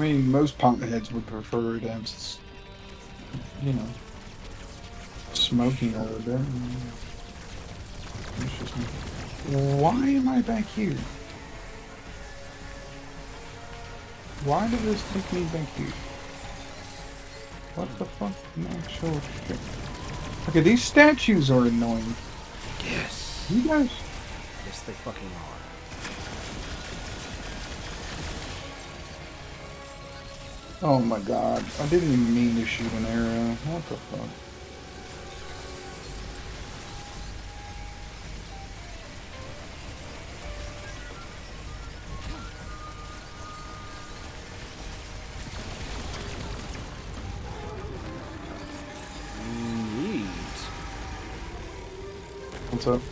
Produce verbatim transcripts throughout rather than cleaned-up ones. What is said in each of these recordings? I mean, most punk heads would prefer it as, you know, smoking over there. Interesting. Why am I back here? Why did this take me back here? What the fuck? An actual shit. Okay, these statues are annoying. Yes. You guys? Yes, they fucking are. Oh my god, I didn't even mean to shoot an arrow. What the fuck? Neat. What's up?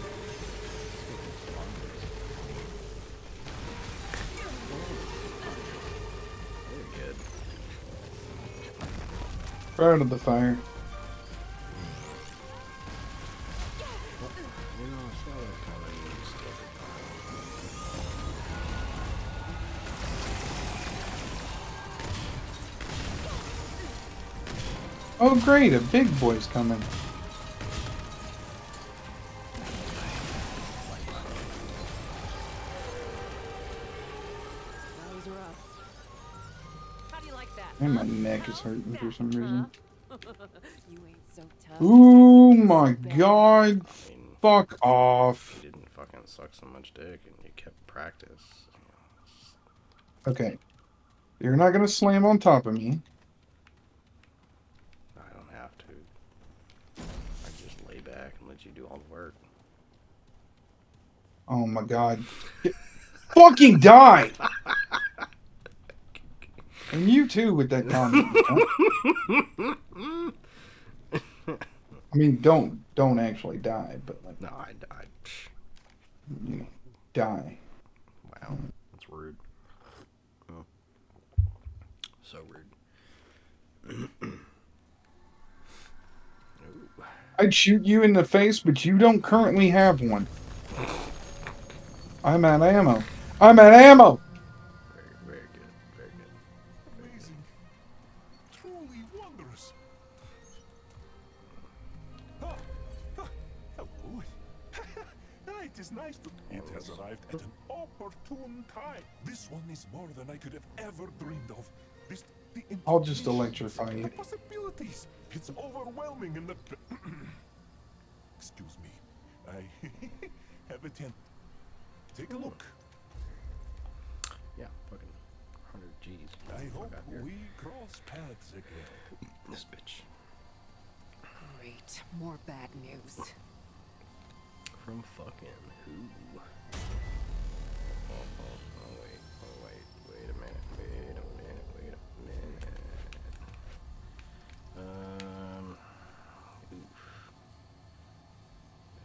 Right out of the fire. Oh great, a big boy's coming. And my neck is hurting for some reason. You ain't so tough. Oh my god! I mean, fuck off! You didn't fucking suck so much dick, and you kept practice. Okay, you're not gonna slam on top of me. I don't have to. I just lay back and let you do all the work. Oh my god! Fucking die! And you too with that comment. I mean, don't don't actually die, but like, no, I died. You know, die. Wow, that's rude. Oh. So rude. I'd shoot you in the face, but you don't currently have one. I'm out of ammo. I'm out of ammo. It has arrived at an opportune time. This one is more than I could have ever dreamed of. This, the I'll just electrify you. Possibilities. It's overwhelming in the... Excuse me. I have a tent. Take a look. Yeah, fucking one hundred G's. I hope we cross paths again. This bitch. Great. More bad news. From fucking who? Oh, oh, oh, wait, oh, wait, wait a minute, wait a minute, wait a minute. Um, oof.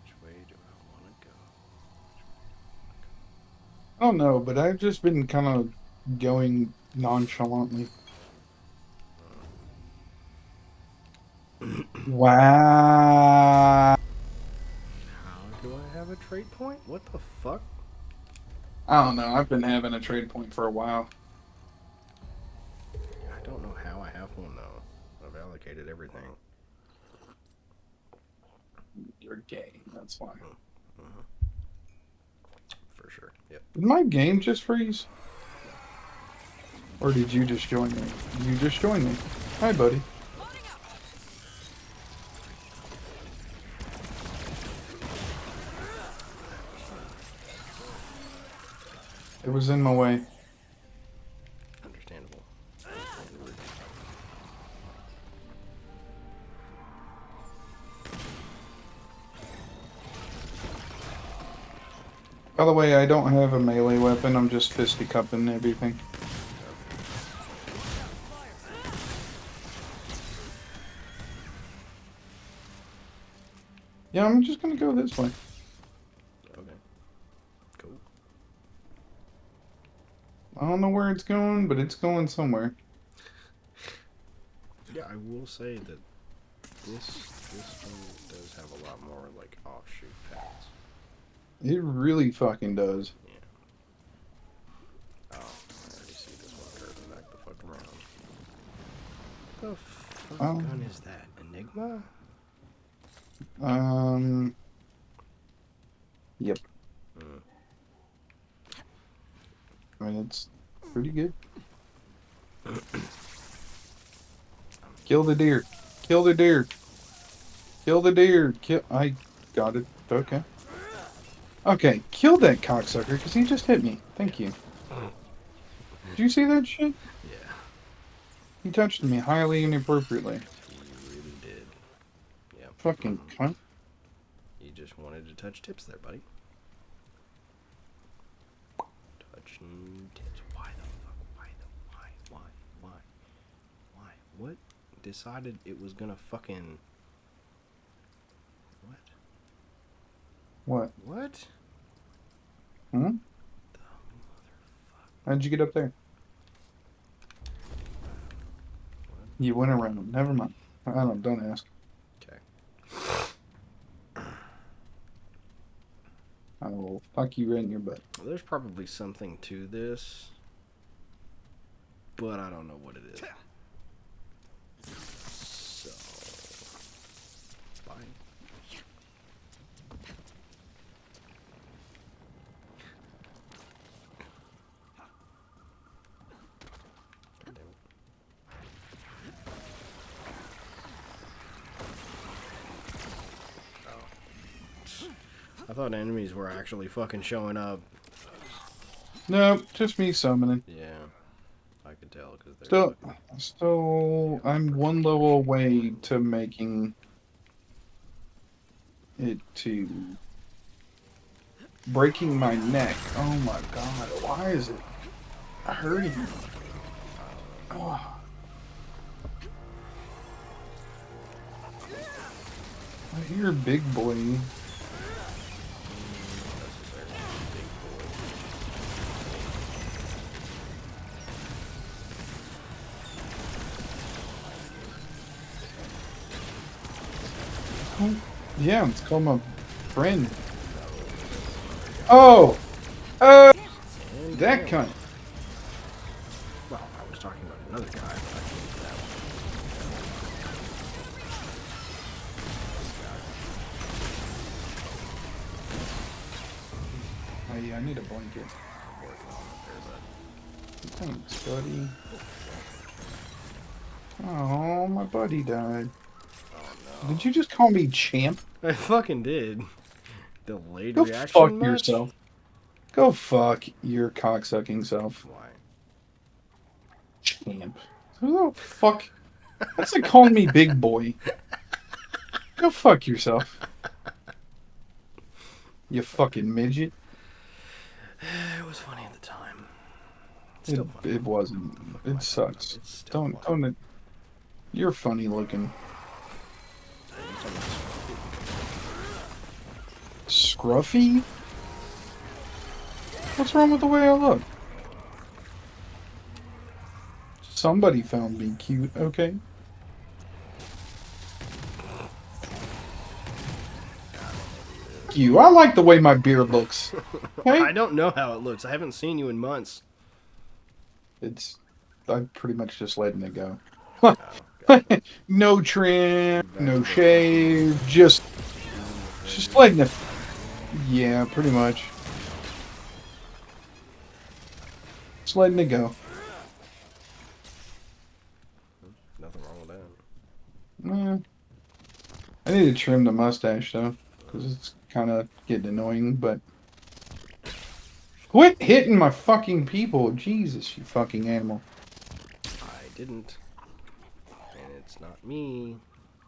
Which way do I want to go? I don't know, but I've just been kind of going nonchalantly. Wow. A trade point? What the fuck? I don't know. I've been having a trade point for a while. I don't know how I have one though. I've allocated everything. You're gay. That's why. Mm-hmm. For sure. Yep. Did my game just freeze? Or did you just join me? You just joined me. Hi, buddy. It was in my way. Understandable. Understandable. By the way, I don't have a melee weapon. I'm just fisticuffing everything. Yeah, I'm just gonna go this way. I don't know where it's going, but it's going somewhere. Yeah, I will say that this this one does have a lot more like offshoot paths. It really fucking does. Yeah. Oh, I already see this one curving back the fuck around. is that? Enigma? Um. Yep. Mm. I mean, it's pretty good. Kill the deer. Kill the deer. Kill the deer. Kill. I got it. Okay. Okay. Kill that cocksucker because he just hit me. Thank you. Did you see that shit? Yeah. He touched me highly inappropriately. You really did. Yeah. Fucking cunt. You just wanted to touch tips there, buddy. Touching tips. Why the fuck? Why the why? Why? Why? Why? What decided it was gonna fucking? What? What? Hmm? The motherfucker. How'd you get up there? What? You went around. Never mind. I don't don't ask. Okay. I will fuck you right in your butt. Well, there's probably something to this, but I don't know what it is. I thought enemies were actually fucking showing up. Nope, just me summoning. Yeah, I could tell because they're still, fucking... still, I'm one level away to making it to breaking my neck. Oh my god, why is it hurting? Oh. I hear big boy. Yeah, it's called my friend. Oh! Oh! Uh, that cunt. Well, I was talking about another guy, but I can't do that one. Oh yeah, I need a blanket. Thanks, buddy. Oh, my buddy died. Did you just call me champ? I fucking did. Delayed Go reaction. Go fuck much? yourself. Go fuck your cocksucking self. Why? Champ. Who the fuck? That's like calling me big boy. Go fuck yourself. You fucking midget. It was funny at the time. It's still it, funny. It wasn't. It sucks. Don't funny. don't. It, you're funny looking. Scruffy? What's wrong with the way I look? Somebody found me cute, okay? You, I like the way my beard looks. Okay? I don't know how it looks. I haven't seen you in months. It's... I'm pretty much just letting it go. Oh, no trim, no shave, just... Just letting it... Yeah, pretty much. Just letting it go. Nothing wrong with that. Mm. I need to trim the mustache, though. Because it's kind of getting annoying, but... Quit hitting my fucking people! Jesus, you fucking animal. I didn't. And it's not me.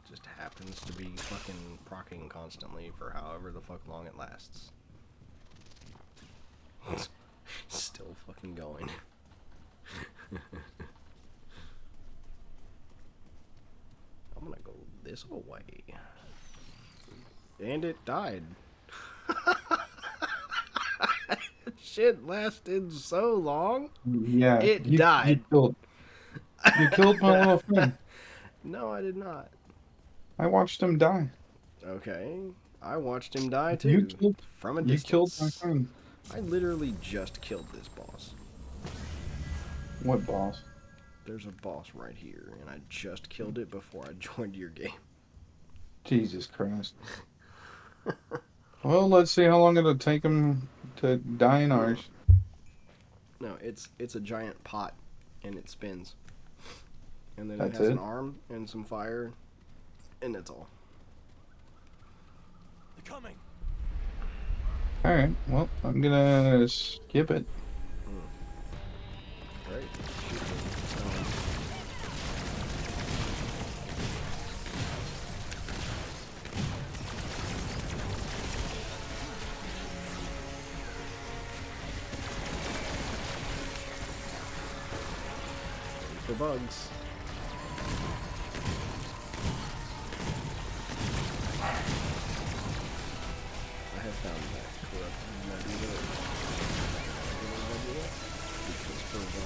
Just happens to be fucking procking constantly for however the fuck long it lasts. Still fucking going. I'm gonna go this way. And it died. Shit lasted so long. Yeah. It you, died. You killed, you killed my little friend. No, I did not. I watched him die. Okay. I watched him die, too. You killed, From a you distance. killed my friend. I literally just killed this boss. What boss? there's a boss right here, and I just killed it before I joined your game. Jesus Christ. Well, let's see how long it'll take him to die in ours. No, it's it's a giant pot, and it spins. And then that's it has it? An arm and some fire, and that's all. They're coming. All right. Well, I'm gonna skip it. Mm. All right. Shoot it. Um, for bugs. I have found that corrupt nebula.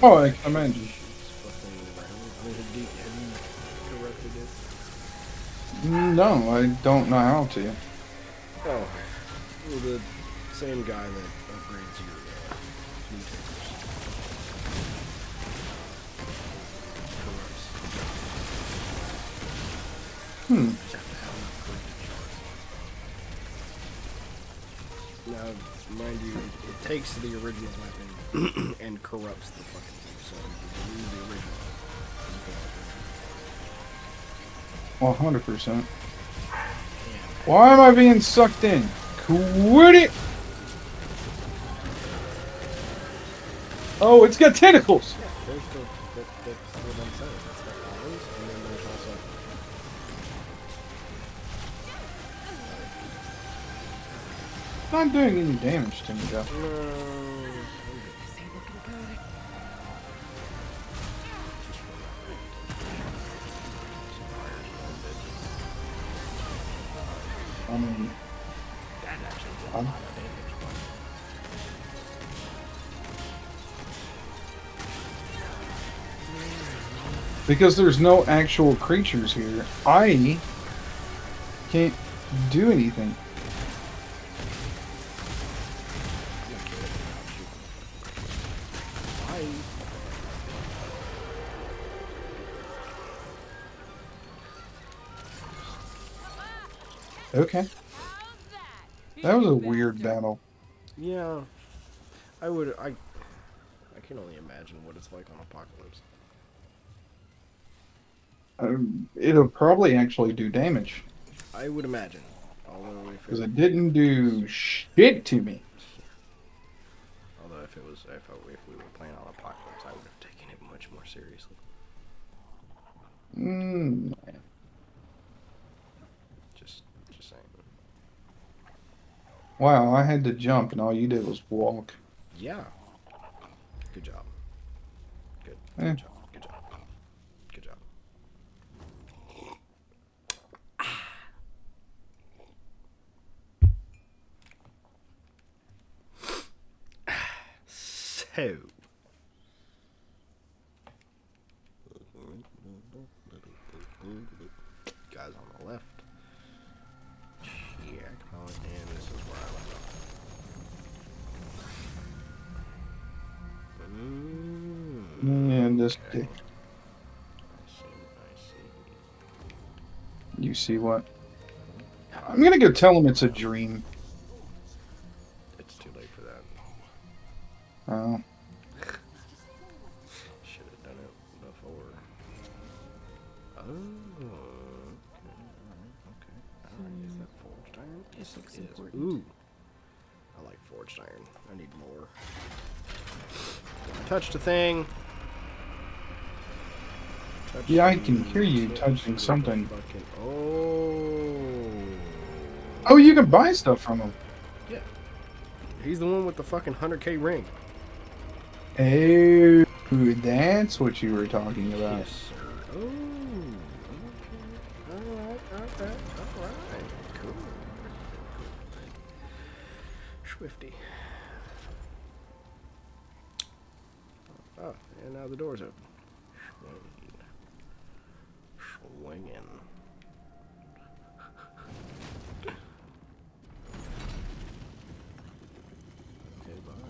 Oh, I can imagine. No, I don't know how to. Oh, well, the same guy that upgrades your uh, mutations. Hmm. Now, mind you, it, it takes the original weapon and corrupts the fucking thing, so you lose the original. Well, one hundred percent. Why am I being sucked in? Quit it! Oh, it's got tentacles! Yeah, there's the, that, that's what I'm saying. It's got arms, and then there's also... Not doing any damage to me, though. I mean, that actually did a lot of damage. Because there's no actual creatures here, I can't do anything. Okay. That was a weird battle. Yeah. I would I I can only imagine what it's like on Apocalypse. Um, it'll probably actually do damage. I would imagine. Because it didn't do shit to me. Although if it was if, I, if we were playing on Apocalypse, I would have taken it much more seriously. Mmm. Wow, I had to jump and all you did was walk. Yeah. Good job. Good, good eh. job. Good job. Good job. Ah. So. Guys on the left. Yeah, come on, and this is where I left off. Mm, and this okay. I see, I see. You see what? I'm gonna go tell him it's a dream. It's too late for that. Oh. Should have done it before. Oh. This looks important. Ooh. I like forged iron. I need more. I touched a thing. Touched yeah, I can hear you touching something. Fucking... Oh. Oh, you can buy stuff from him. Yeah. He's the one with the fucking one hundred K ring. Oh, that's what you were talking about. Yes, sir. Oh. Okay. All right. All right. All right. fifty. Oh, and now the door's open. Swing. Swinging. Okay, bye.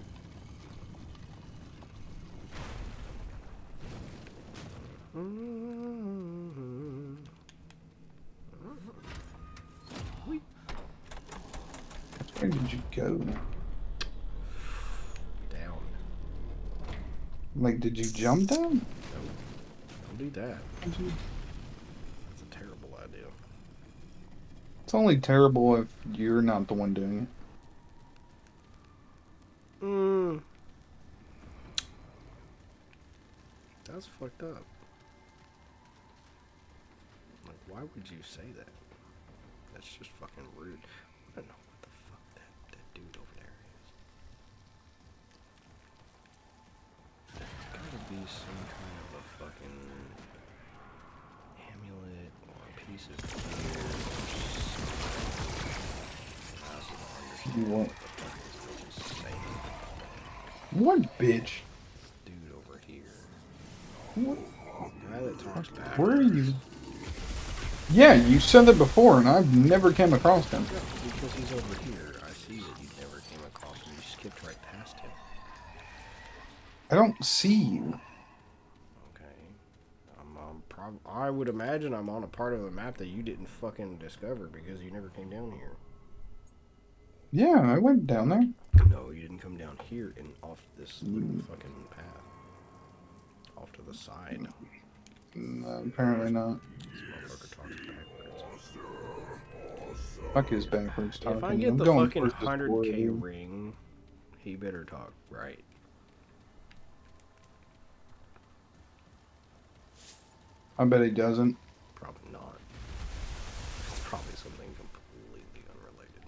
Where did you go? Down. Like, did you jump down? No. Don't do that. Mm-hmm. That's a terrible idea. It's only terrible if you're not the one doing it. Mm. That's fucked up. Like, why would you say that? That's just fucking rude. I don't know what the fuck that, that dude over there is. There's gotta be some kind of a fucking amulet or a piece of gear or something. I don't understand what the fuck this bitch is saying. What bitch? Dude over here. What? The guy that talks back. Where are you? Yeah, you said that before, and I've never came across him. Yeah, because he's over here. I see that you never came across him. You skipped right past him. I don't see you. Okay. I'm on prob- I would imagine I'm on a part of the map that you didn't fucking discover because you never came down here. Yeah, I went down there. No, you didn't come down here and off this mm. fucking path. Off to the side. No, apparently not. Fuck is backwards talking. If I get the fucking one hundred K ring, he better talk right. I bet he doesn't. Probably not. It's probably something completely unrelated.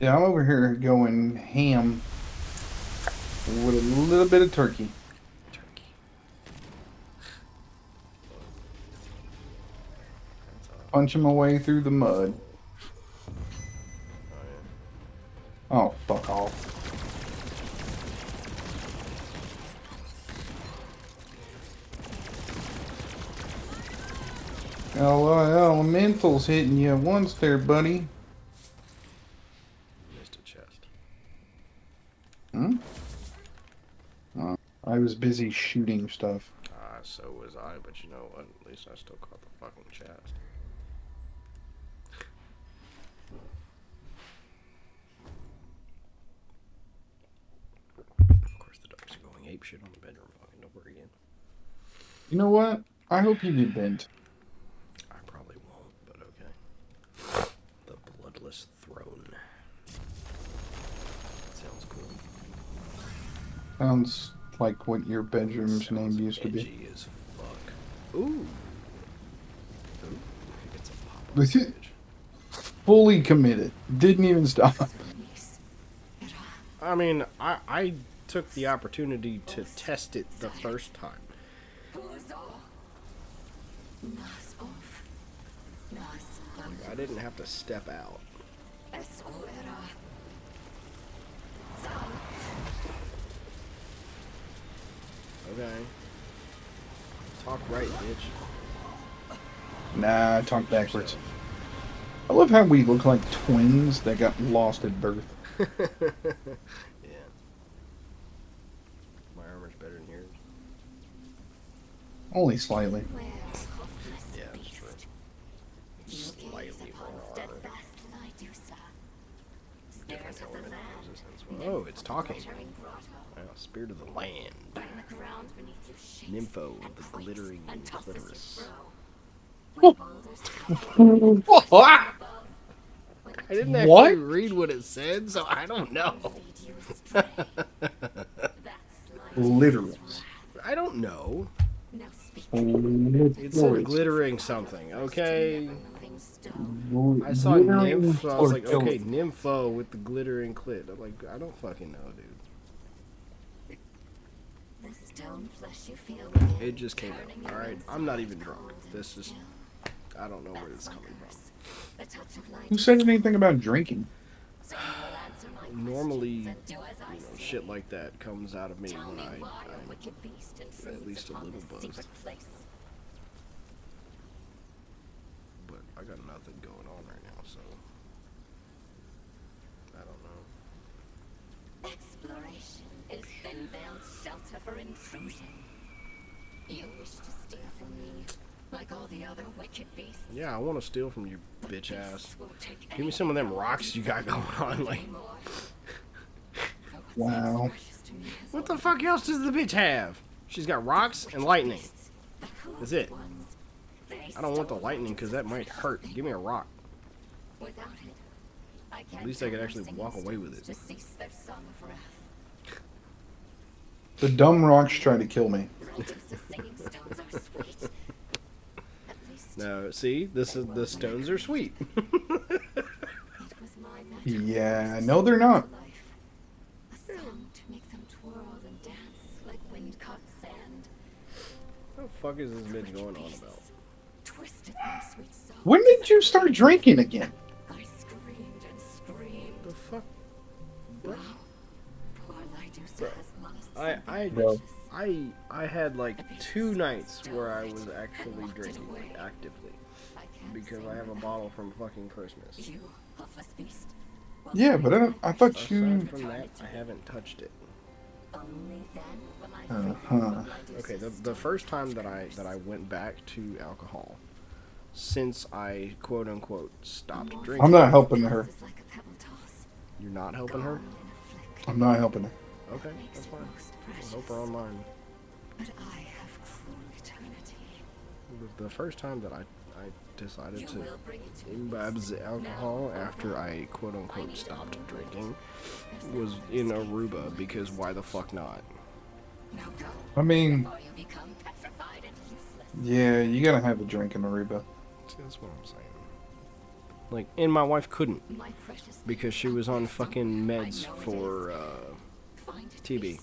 Yeah, I'm over here going ham with a little bit of turkey. Punch him away through the mud. Oh, fuck off. Oh, elemental's hitting you once there, buddy. Missed a chest. Hmm? Uh, I was busy shooting stuff. Ah, uh, so was I, but you know what? At least I still caught the fucking chest. Shit on the bedroom fucking over again. You know what? I hope you get bent. I probably won't, but okay. The Bloodless Throne. That sounds cool. Sounds like what your bedroom's name used to be. Edgy as fuck. Ooh. Ooh. It's a pop-up image. Fully committed. Didn't even stop. I mean, I... I took the opportunity to test it the first time. I didn't have to step out. Okay. Talk right, bitch. Nah, talk backwards. I love how we look like twins that got lost at birth. Better than yours. Only slightly. Yeah, that's true. Slightly more harder. Different element of resistance. Oh, it's talking. Wow, Spirit of the Land. Nympho, the glittering clitoris. I didn't actually what? read what it said, so I don't know. Literal. I don't know. It's a glittering something, okay? I saw nymph, so I was like, okay, nympho with the glittering clit. I'm like, I don't fucking know, dude. It just came out, alright? I'm not even drunk. This is... I don't know where this is coming from. Who said anything about drinking? Normally, you know, shit like that comes out of me when I, I'm at least a little buzzed. But I got nothing going on right now, so I don't know. Exploration is thin-veiled shelter for intrusion. You wish to steal from the other wicked beasts. Yeah, I want to steal from you, bitch ass. Give me some of them rocks you got going on, like. Wow. What the fuck else does the bitch have? She's got rocks and lightning. That's it. I don't want the lightning because that might hurt. Give me a rock. At least I could actually walk away with it. The dumb rock's trying to kill me. No, see, this is the stones are sweet. Yeah, no, they're not. What the fuck is this bitch going on about? When did you start drinking again? I screamed and screamed. The fuck? What? I I, no. I I had like two nights where I was actually drinking, like, actively, because I have a bottle from fucking Christmas. Yeah, but I don't, I thought Aside you. From that, I haven't touched it. Uh-huh. Okay, the, the first time that I that I went back to alcohol since I quote unquote stopped drinking. I'm not helping her. You're not helping her? I'm not helping her. Okay, that's fine. I'll help her online. The, the first time that I, I decided to imbibe alcohol after I quote unquote stopped drinking was in Aruba, because why the fuck not? I mean, yeah, you gotta have a drink in Aruba. See, that's what I'm saying. Like, and my wife couldn't, because she was on fucking meds for uh, T B.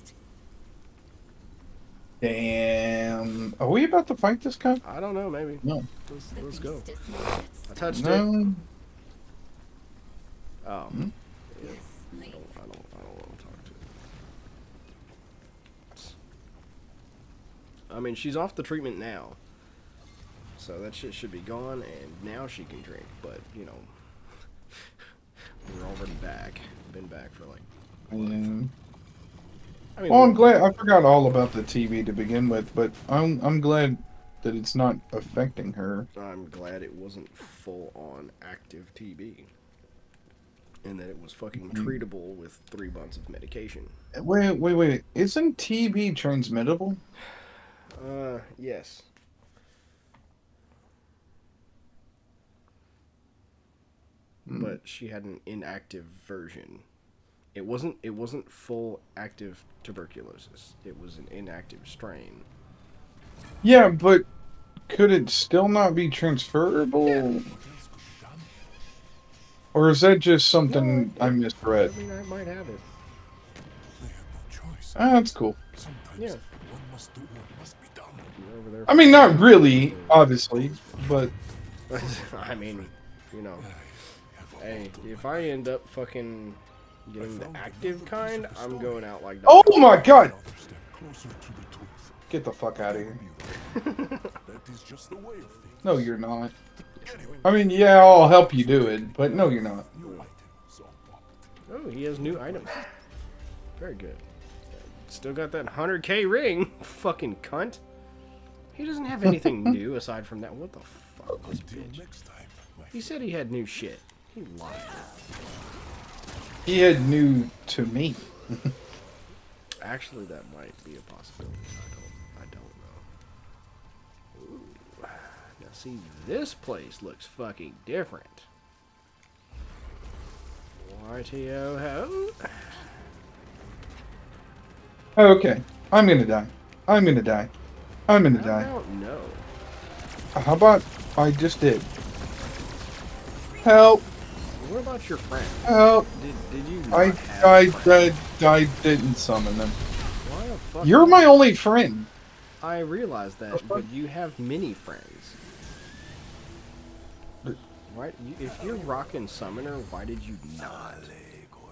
Damn. Are we about to fight this guy? I don't know, maybe. No. Let's, let's go. I touched no. it. Oh. Hmm? Yeah. I don't, I don't, I don't want to talk to it. I mean, she's off the treatment now. So that shit should be gone, and now she can drink. But, you know, we're already back. Been back for like... Yeah. I mean, well, I'm glad I forgot all about the T V to begin with, but I'm I'm glad that it's not affecting her. I'm glad it wasn't full on active T B, and that it was fucking mm-hmm. treatable with three months of medication. Wait, wait, wait! Isn't T B transmittable? Uh, yes. Mm. But she had an inactive version. It wasn't. It wasn't full active tuberculosis. It was an inactive strain. Yeah, but could it still not be transferable? Yeah. Or is that just something no, I misread? I mean, I might have it. They have no choice. Ah, that's cool. Sometimes yeah. One must do what must be done. You're over there. I mean, not really, obviously, but I mean, you know, hey, if I end up fucking getting the active kind, I'm going out like that. Oh my god! Get the fuck out of here. No, you're not. I mean, yeah, I'll help you do it, but no, you're not. Oh, he has new items. Very good. Still got that one hundred K ring. Fucking cunt. He doesn't have anything new aside from that. What the fuck, this bitch? He said he had new shit. He lied. He had new to me. Actually, that might be a possibility. I don't, I don't know. Ooh. Now, see, this place looks fucking different. Y T O ho. Okay, I'm gonna die. I'm gonna die. I'm gonna I die. I don't know. How about I just did? Help. What about your friend? Well, did, did you I, I, I, I didn't summon them. Why the fuck? You're my only friend. I realize that, but you have many friends. Why, if you're rocking Summoner, why did you not?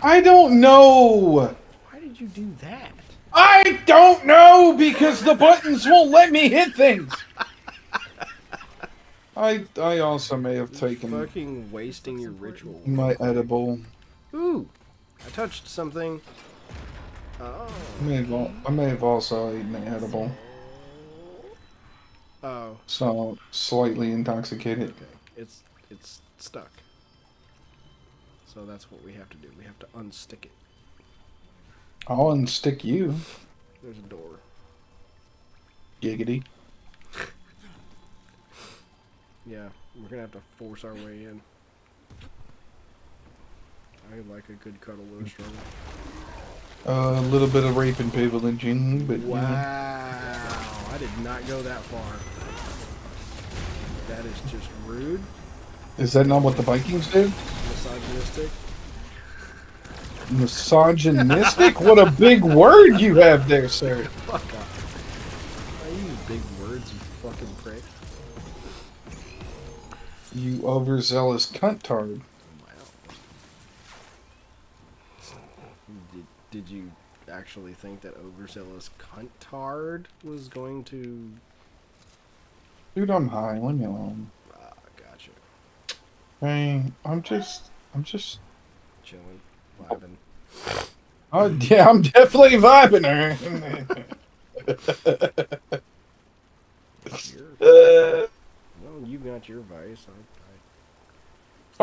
I don't know! Why did you do that? I don't know, because the buttons won't let me hit things! I I also may have You're taken fucking wasting your ritual. My edible. Ooh, I touched something. Oh. I may have, I may have also eaten an edible. Oh. So slightly intoxicated. Okay. It's it's stuck. So that's what we have to do. We have to unstick it. I'll unstick you. There's a door. Giggity. Yeah, we're gonna have to force our way in. I like a good cuddle with a struggle. Uh, a little bit of rape and pillaging, but wow, you know. I did not go that far. That is just rude. Is that not what the Vikings did? Misogynistic. Misogynistic? What a big word you have there, sir. Fuck off. I use big words, you fucking prick. You overzealous cuntard. Did you actually think that overzealous cuntard was going to... Dude, I'm high. Leave me alone. Ah, gotcha. Hey, I'm just... I'm just... Chilling. Vibing. Oh, yeah, I'm definitely vibing her. Well, you got your vice. I, I,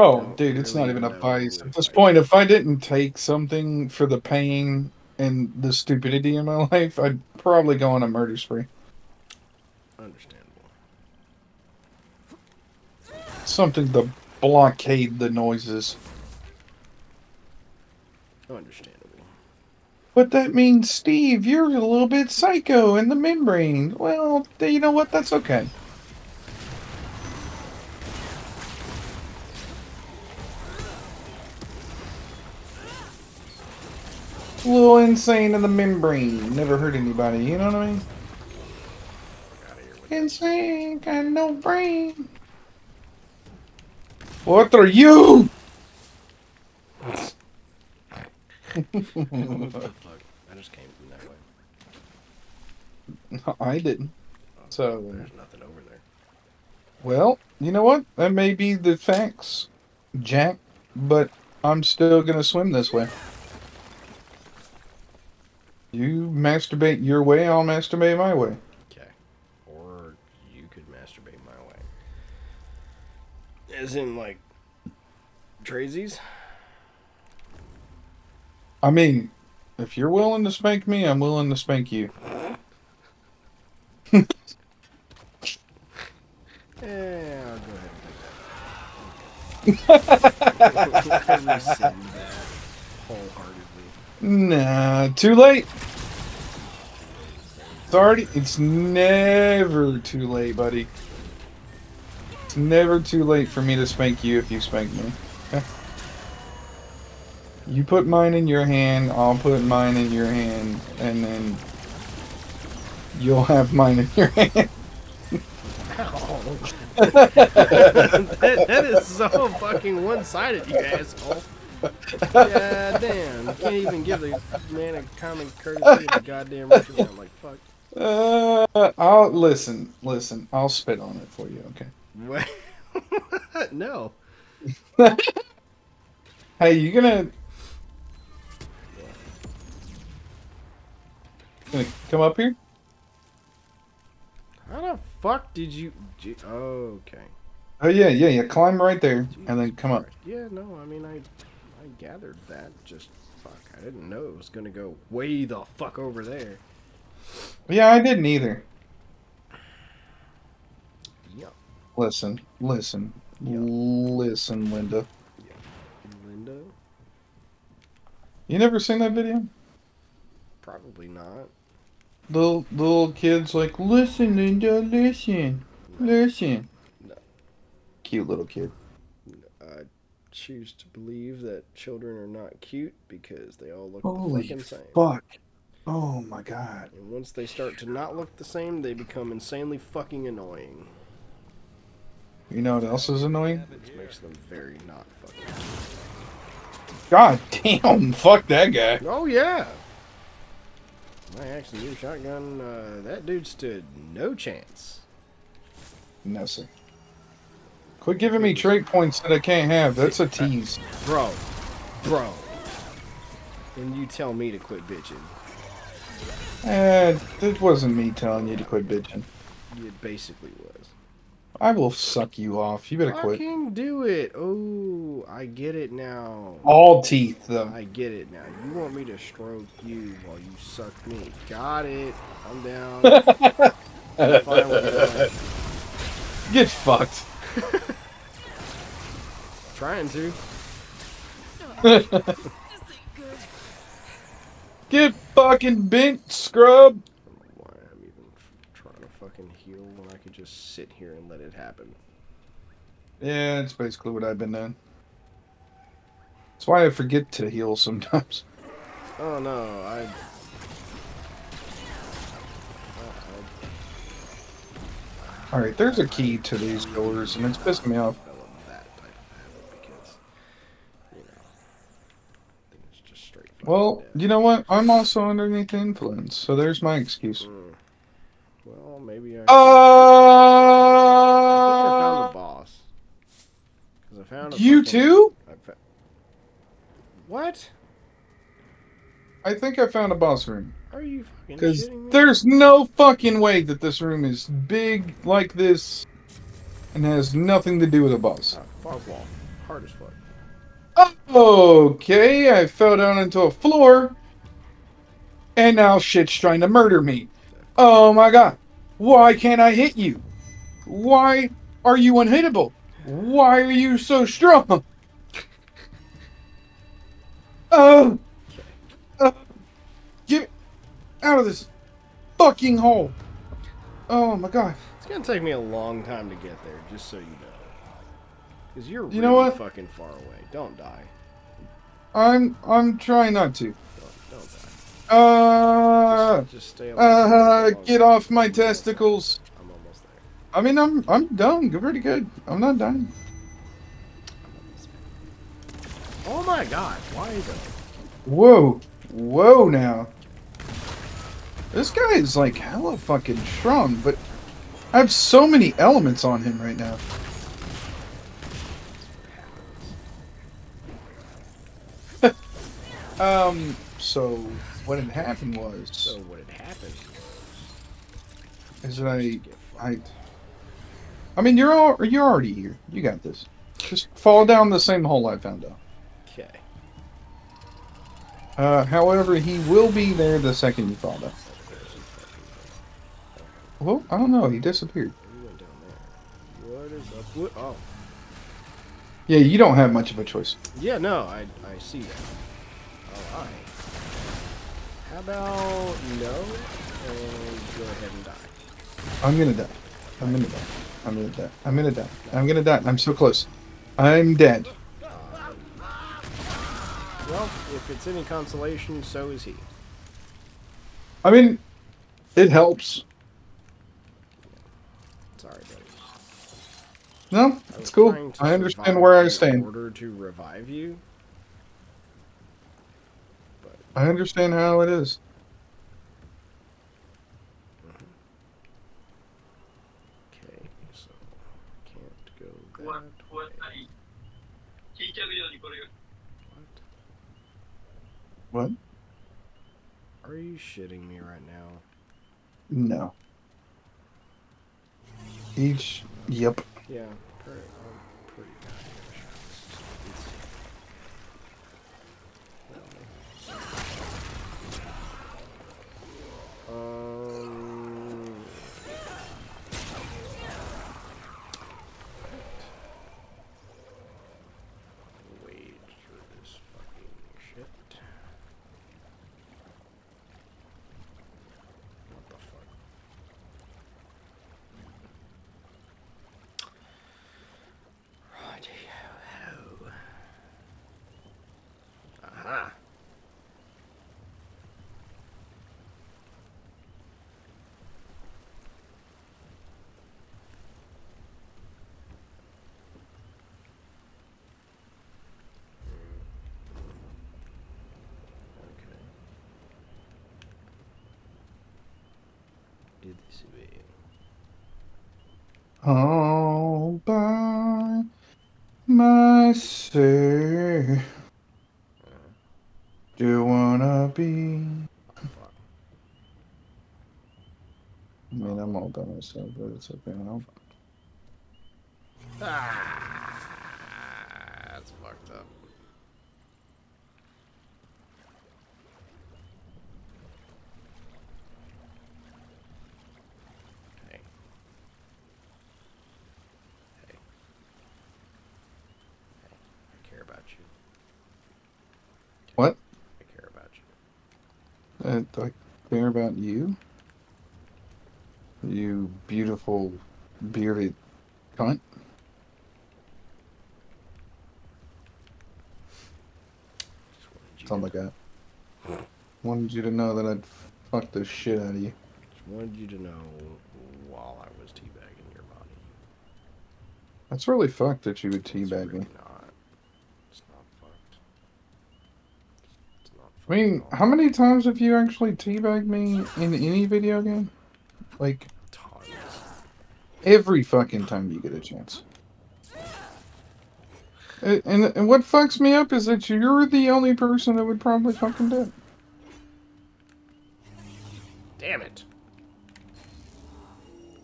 oh, dude, it's really not even a vice. At this point, if I didn't take something for the pain and the stupidity in my life, I'd probably go on a murder spree. Understandable. Something to blockade the noises. Understandable. But that means, Steve, you're a little bit psycho in the membrane. Well, you know what? That's okay. A little insane in the membrane. Never hurt anybody, you know what I mean? Insane, got no brain. What are you? What the fuck? I just came from that way. No, I didn't. Oh, so there's nothing over there. Well, you know what? That may be the facts, Jack, but I'm still gonna swim this way. You masturbate your way, I'll masturbate my way. Okay. Or you could masturbate my way. As in, like, tradesies? I mean, if you're willing to spank me, I'm willing to spank you. Yeah, I'll go ahead and do that. Nah, too late. It's already, it's never too late, buddy. It's never too late for me to spank you if you spank me. Okay. You put mine in your hand, I'll put mine in your hand, and then you'll have mine in your hand. Ow. that, that is so fucking one-sided, you asshole. Yeah, damn. You can't even give the man a common courtesy of the goddamn record. I'm like, fuck. Uh, I'll listen, listen. I'll spit on it for you, okay? What? No. Hey, you gonna... gonna come up here? How the fuck did you... Oh, okay. Oh, yeah, yeah, yeah. Climb right there, Jesus, and then come up. Christ. Yeah, no, I mean, I... I gathered that. Just fuck. I didn't know it was gonna go way the fuck over there. Yeah, I didn't either. Yeah. Listen, listen, yeah. listen, Linda. Yeah. Linda. You never seen that video? Probably not. Little little kids like, listen, Linda, listen, listen. No. Cute little kid. Choose to believe that children are not cute because they all look Holy the fucking same. Fuck. Oh my god. And once they start to not look the same, they become insanely fucking annoying. You know what else is annoying? It makes them very not fucking. God damn, fuck that guy. Oh yeah. My axe and your shotgun, uh, that dude stood no chance. No, sir. Quit giving me trait points that I can't have. That's a tease. Bro. Bro. And you tell me to quit bitching. Eh, it wasn't me telling you to quit bitching. It basically was. I will suck you off. You better quit. I can do it. Oh, I get it now. All teeth, though. I get it now. You want me to stroke you while you suck me. Got it. I'm down. I'm fine with you. Get fucked. Trying to. Get fucking bent, scrub. Just sit here and let it happen. Yeah, it's basically what I've been doing. That's why I forget to heal sometimes. Oh no, I... Uh-oh. Alright, there's a key to these doors, and it's pissing me off. I love that type of because, you know, I think it's just straight. Well, you know what? I'm also underneath the influence, so there's my excuse. Mm. Well, maybe I... Uh, I think I found a boss. Cause I found a you fucking... too? I fa what? I think I found a boss room. Are you fucking Cause kidding me? There's no fucking way that this room is big like this and has nothing to do with a boss. Uh, fog wall. Hard as fuck. Okay, I fell down into a floor and now shit's trying to murder me. Oh my god, why can't I hit you? Why are you unhittable? Why are you so strong? Oh! Uh, uh, get out of this fucking hole. Oh my god. It's gonna take me a long time to get there, just so you know. Because you're really you know what? fucking far away. Don't die. I'm, I'm trying not to. Don't, don't die. Uh, just, just stay uh get off my testicles. I'm almost there. I mean, I'm I'm done. Pretty good. I'm not dying. Oh my god! Why is it? Whoa, whoa! Now, this guy is like hella fucking strong, but I have so many elements on him right now. um. So. What had happened was. So what had happened was. Is that I, I. I mean, you're all, you're already here. You got this. Just fall down the same hole I found out. Okay. Uh, however, he will be there the second you fall down. Well, I don't know. He disappeared. He went down there. What is up? What? Oh. Yeah, you don't have much of a choice. Yeah, no, I, I see that. All right. How about no, and go ahead and die. I'm gonna die. I'm gonna die. I'm gonna die. I'm gonna die. I'm gonna die. I'm so close. I'm dead. Uh, well, if it's any consolation, so is he. I mean, it helps. Sorry, buddy. No, it's cool. I understand where I stand. In order to revive you. I understand how it is. Okay, so I can't go that what, what way. What? What? Are you shitting me right now? No. Each. Yep. Yeah. Perfect. Um, wait for this fucking shit. What the fuck? Righty ho ho. Aha. All by myself. Do you wanna be? I mean, I'm all by myself, but it's okay, I don't. Ah, that's fucked up. Hey. Hey. Hey. I care about you. What? I care about you. Uh, I care about you? You beautiful bearded cunt. Something like that. Wanted you to know that I'd fuck the shit out of you. Just wanted you to know while I was teabagging your body. That's really fucked that you would teabag really me. Not. It's not fucked. It's not fucked. I mean, how many times have you actually teabagged me in any video game? Like, tons. Every fucking time you get a chance. And, and what fucks me up is that you're the only person that would probably fucking do it. Damn it.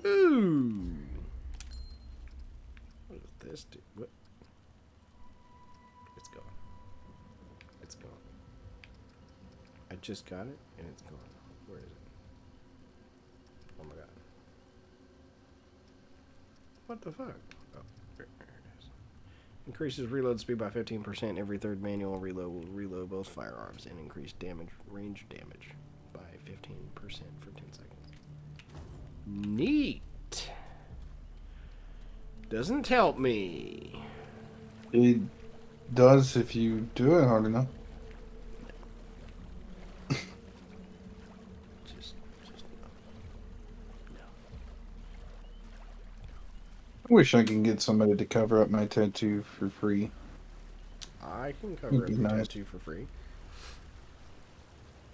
Ooh. What is this dude? What? It's gone. It's gone. I just got it and it's gone. Where is it? Oh my god. What the fuck? Oh, here. Increases reload speed by fifteen percent every third manual reload will reload both firearms and increase damage range damage by fifteen percent for ten seconds. Neat. Doesn't help me. It does if you do it hard enough. just, just no. No. I wish I could get somebody to cover up my tattoo for free. I can cover up your tattoo for free.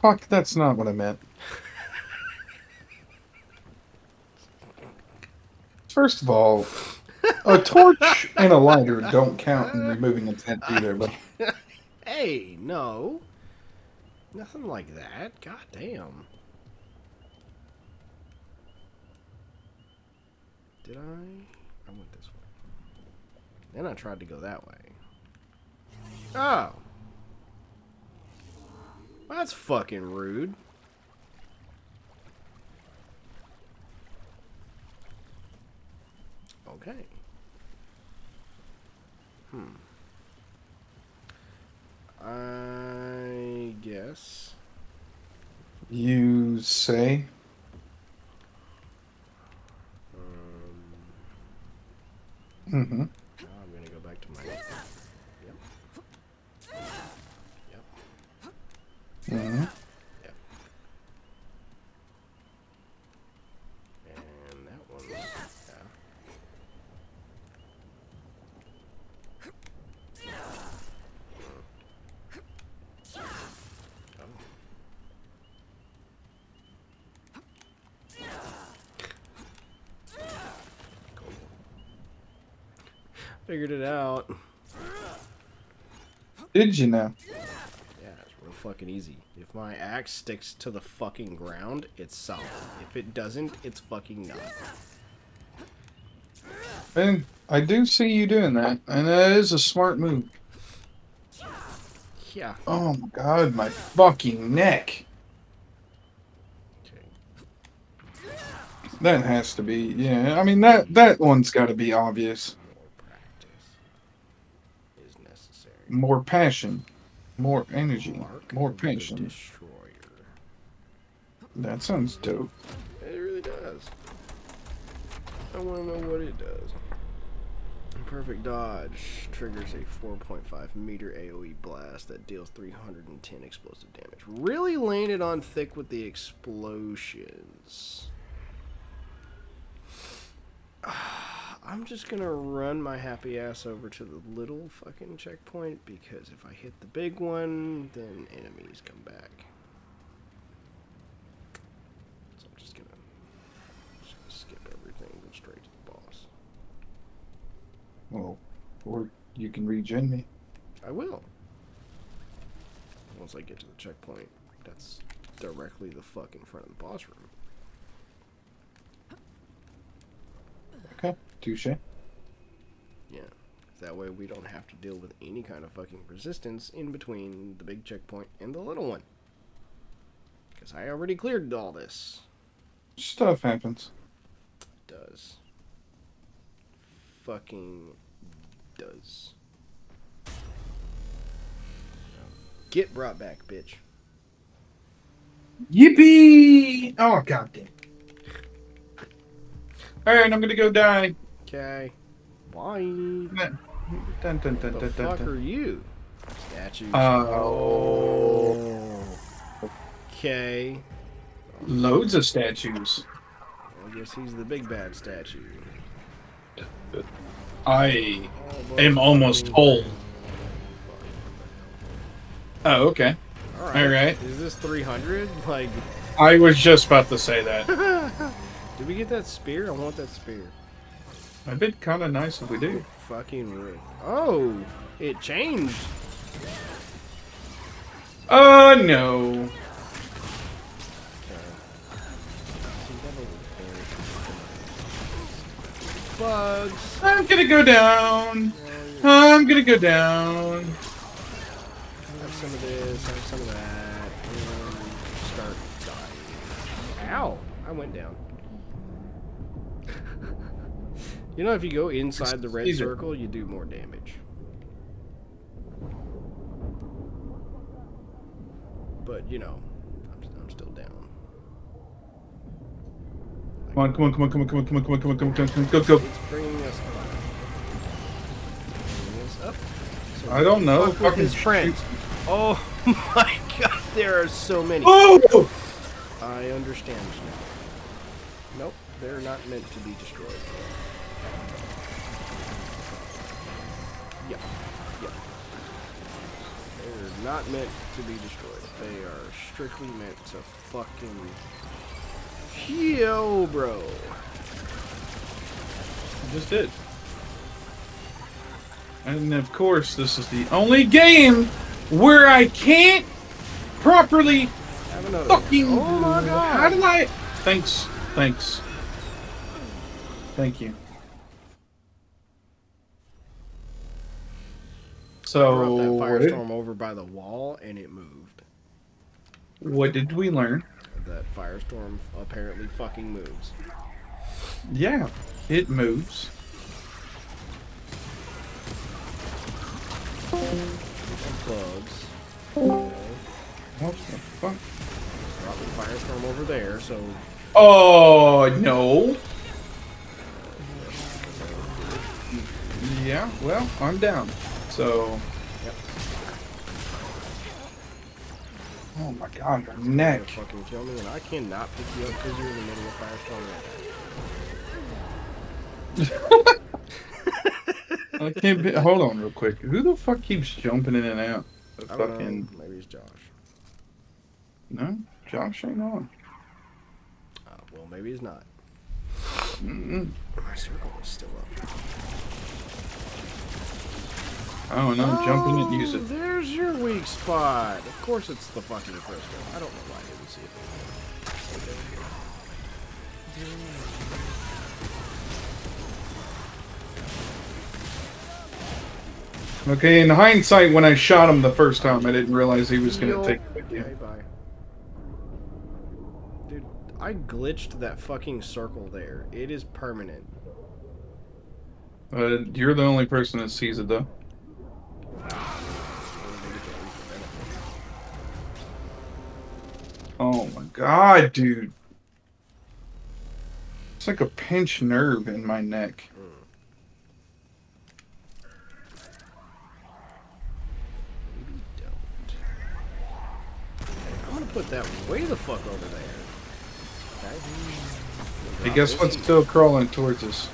Fuck, that's not what I meant. First of all, a torch and a lighter don't count in removing a tattoo there, but hey, no. Nothing like that. God damn. Did I... I went this way. Then I tried to go that way. Oh. Well, that's fucking rude. Okay. Hmm. I guess. You say? Mm-hmm. Now I'm going to go back to my... Yep. Yep. Mm-hmm. Yep. And that one... Yeah. Figured it out. Did you now? Yeah, it's real fucking easy. If my axe sticks to the fucking ground, it's solid. If it doesn't, it's fucking not. And I do see you doing that, and that is a smart move. Yeah. Oh my god, my fucking neck. Okay. That has to be, yeah. I mean, that, that one's got to be obvious. More passion, more energy, Mark more passion. Destroyer. That sounds dope. It really does. I want to know what it does. Perfect dodge triggers a four point five meter AoE blast that deals three hundred ten explosive damage. Really laying it on thick with the explosions. I'm just gonna run my happy ass over to the little fucking checkpoint, because if I hit the big one, then enemies come back. So I'm just gonna, just gonna skip everything and go straight to the boss. Well, or you can regen me. I will. Once I get to the checkpoint, that's directly the fuck in front of the boss room. Touche. Yeah. That way we don't have to deal with any kind of fucking resistance in between the big checkpoint and the little one. Because I already cleared all this. Stuff happens. It does. Fucking does. Get brought back, bitch. Yippee! Oh, goddamn. Alright, I'm gonna go die. Okay. Why? Dun, dun, dun, dun, the dun, fuck dun. Are you? Statue. Oh. Okay. Loads of statues. I guess he's the big bad statue. I almost am almost old. Oh, okay. All right. All right. Is this three hundred? Like. I was just about to say that. Did we get that spear? I want that spear. That'd be kind of nice if we do. Fucking rip. Oh, it changed. Oh, no. Bugs. I'm gonna go down. I'm gonna go down. Have some of this. Have some of that. And start dying. Ow! I went down. You know, if you go inside the red circle, you do more damage. But you know, I'm, I'm still down. Come on, come on, come on, come on, come on, come on, come on, come on, come on, come on, come on, go, go. It's bringing us up. Bringing us up. So I don't know. Fuck his friends. Oh my god, there are so many. Oh! I understand now. Nope, they're not meant to be destroyed. Yep, yep. They're not meant to be destroyed. They are strictly meant to fucking... Yo, bro. I just did. And of course, this is the only game where I can't properly fucking... Oh my god. How did I... Thanks, thanks. Thank you. So that firestorm over by the wall, and it moved. What did we learn? That firestorm apparently fucking moves. Yeah, it moves. Bugs. What the fuck? Dropping firestorm over there, so. Oh no. Yeah. Well, I'm down. So, yep. Oh my god, your neck. You're gonna fucking kill me, and I cannot pick you up because you're in the middle of firestorm. I can't. Be, hold on, real quick. Who the fuck keeps jumping in and out? The I fucking. Don't know. Maybe it's Josh. No, Josh ain't on. Uh, well, maybe he's not. Mm-mm. My circle is still up. Oh, and I'm oh, jumping and use it. There's your weak spot. Of course it's the fucking crystal. I don't know why I didn't see it. Okay, in hindsight, when I shot him the first time, I didn't realize he was going to take it. Yeah. Okay, bye. Dude, I glitched that fucking circle there. It is permanent. Uh, you're the only person that sees it, though. Oh my god, dude. It's like a pinched nerve in my neck. Mm. Maybe don't. Okay, I'm gonna put that way the fuck over there. Okay. Hey, guess what's still crawling towards us?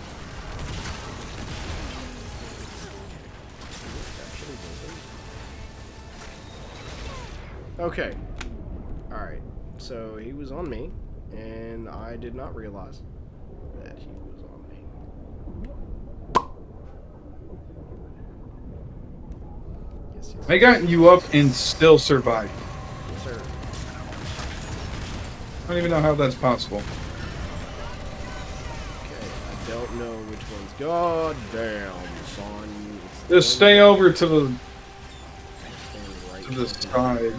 Okay. Alright. So he was on me, and I did not realize that he was on me. Yes, yes, I got you up and still survived. Yes, sir. I don't even know how that's possible. Okay. I dealt don't know which one's. God damn, son. Just stay over to the right to the side.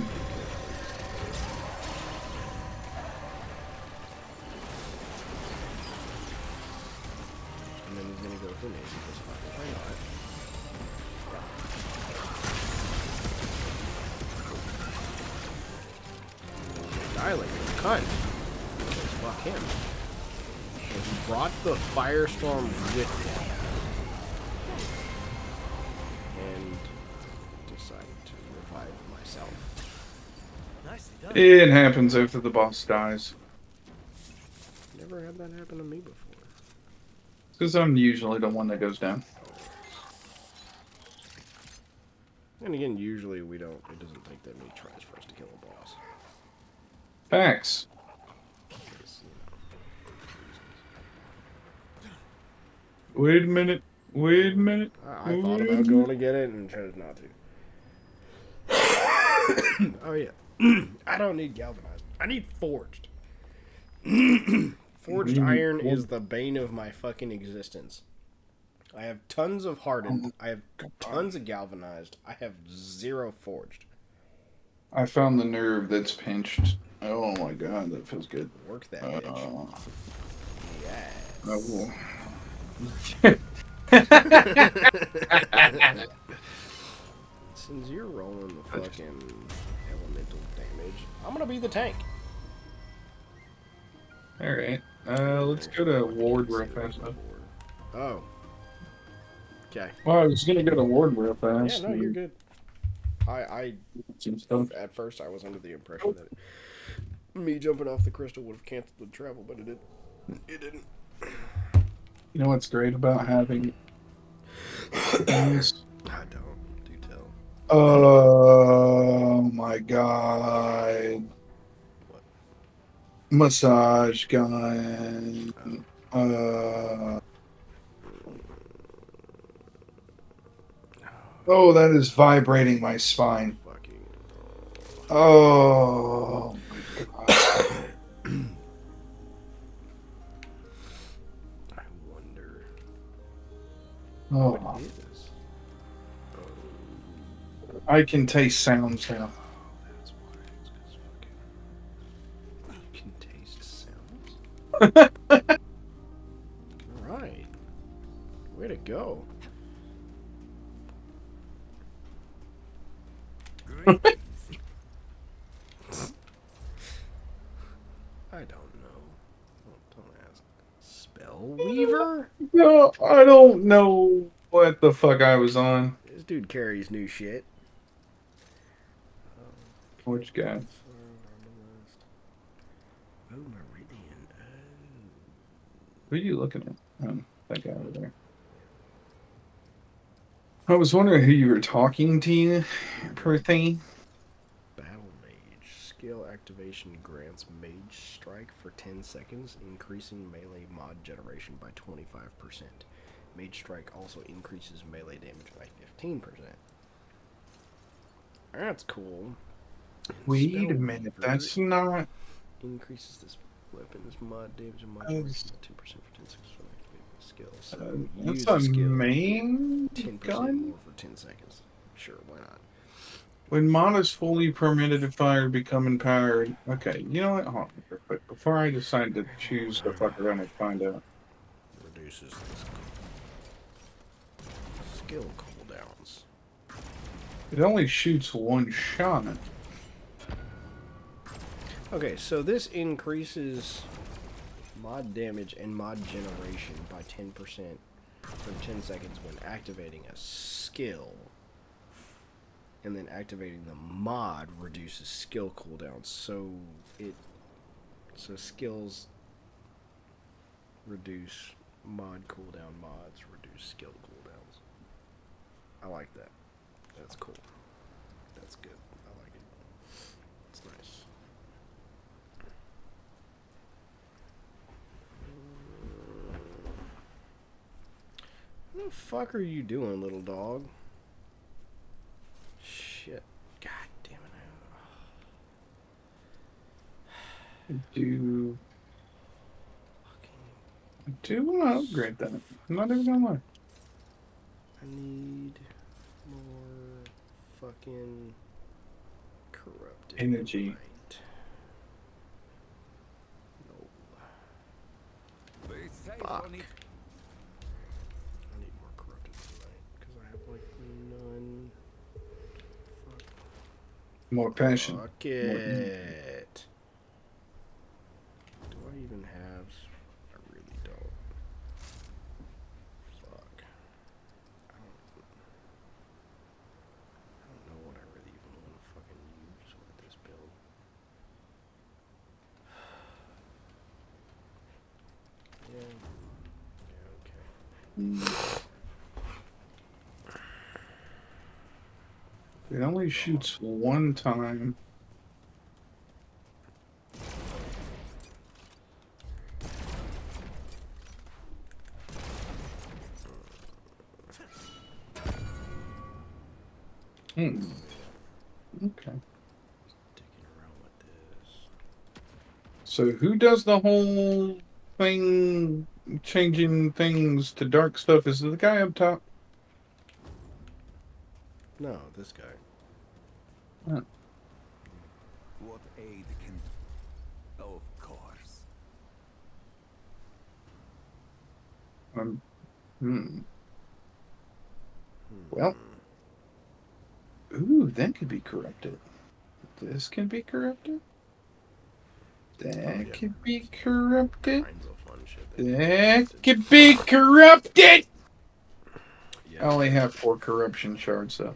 Firestorm with me and decide to revive myself. Nicely done. It happens after the boss dies. Never had that happen to me before. Because I'm usually the one that goes down. And again, usually we don't, it doesn't take that many tries for us to kill a boss. Facts. Wait a minute. Wait a minute. I Wait thought about going to get it and chose not to. Oh, yeah. I don't need galvanized. I need forged. Forged iron is the bane of my fucking existence. I have tons of hardened. I have tons of galvanized. I have zero forged. I found the nerve that's pinched. Oh, my God. That feels good. Work that uh, bitch. Yes. I will. Since you're rolling the fucking elemental damage, I'm gonna be the tank. Alright, uh, let's go to Ward real fast. Oh. Okay. Well, I was gonna go to Ward real fast. Yeah, no, you're good. I, I, at first I was under the impression that it, me jumping off the crystal would have canceled the travel, but it didn't. It didn't. You know what's great about having things? I don't. Do tell. Oh my God. What? Massage gun. Oh. Uh, oh, that is vibrating my spine. Fucking... Oh my God. Oh, I can taste sounds now. That's why it's fucking. You can taste sounds. All right, way to go. I don't know. Don't ask. Spellweaver? No, I don't know what the fuck I was on. This dude carries new shit. Which guy? Oh, Meridian. Who are you looking at? Um, that guy over there. I was wondering who you were talking to, per thing. Battle Mage. Skill activation grants Mage Strike for ten seconds, increasing melee mod generation by twenty-five percent. Mage Strike also increases melee damage by fifteen percent. That's cool. Wait Spell a minute, that's not... Increases this weapon's mod damage and mod damage by ten percent for ten seconds when activating the skill. So uh, that's use a skill main ten percent more for ten seconds. Sure, why not? When mod is fully permitted to fire, become empowered. Okay, you know what? Hold on real quick. Before I decide to choose the fuck around and find out. Reduces this. Skill cooldowns. It only shoots one shot. Okay, so this increases mod damage and mod generation by ten percent for ten seconds when activating a skill. And then activating the mod reduces skill cooldowns. So it so skills reduce mod cooldown, mods reduce skill cooldowns. I like that. That's cool. That's good. I like it. It's nice. What the fuck are you doing, little dog? Shit. God damn it. I do. Fucking. I I do want to upgrade that. I'm not even gonna lie. I need more fucking corrupted energy. Mind. No. Fuck. I need more corrupted tonight because I have like none. Fuck. More passion. Fuck it. Do I even have? It only shoots one time. Hmm. Okay. So who does the whole thing? Changing things to dark stuff. Is the guy up top? No, this guy. Huh. What aid can... Of course. Um... Hmm. Well... Ooh, that could be corrupted. This can be corrupted? That oh, yeah. could be corrupted? That could be corrupted! Yeah. I only have four corruption shards, though.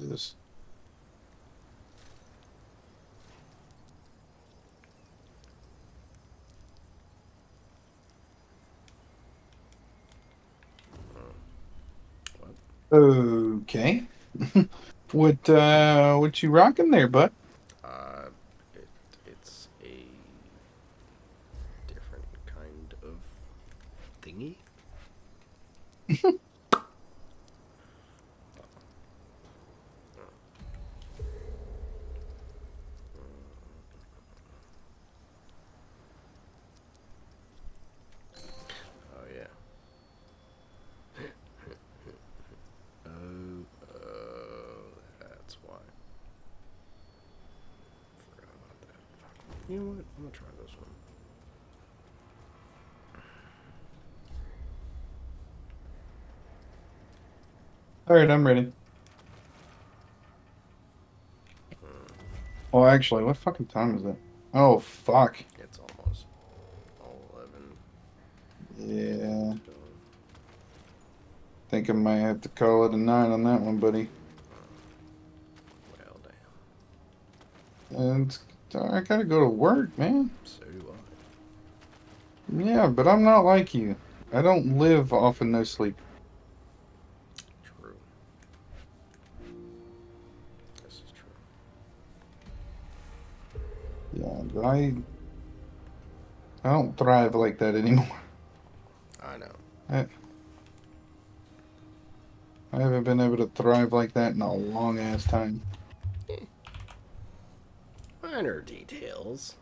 This. Okay. What uh what you rocking there, bud? Uh it, it's a different kind of thingy. You know what? I'm gonna try this one. Alright, I'm ready. Hmm. Oh, actually, what fucking time is it? Oh, fuck. It's almost eleven. Yeah. Think I might have to call it a night on that one, buddy. Well, damn. And I gotta go to work, man. So do I. Yeah, but I'm not like you. I don't live off of no sleep. True. This is true. Yeah, but I... I don't thrive like that anymore. I know. I, I haven't been able to thrive like that in a long ass time. Minor details.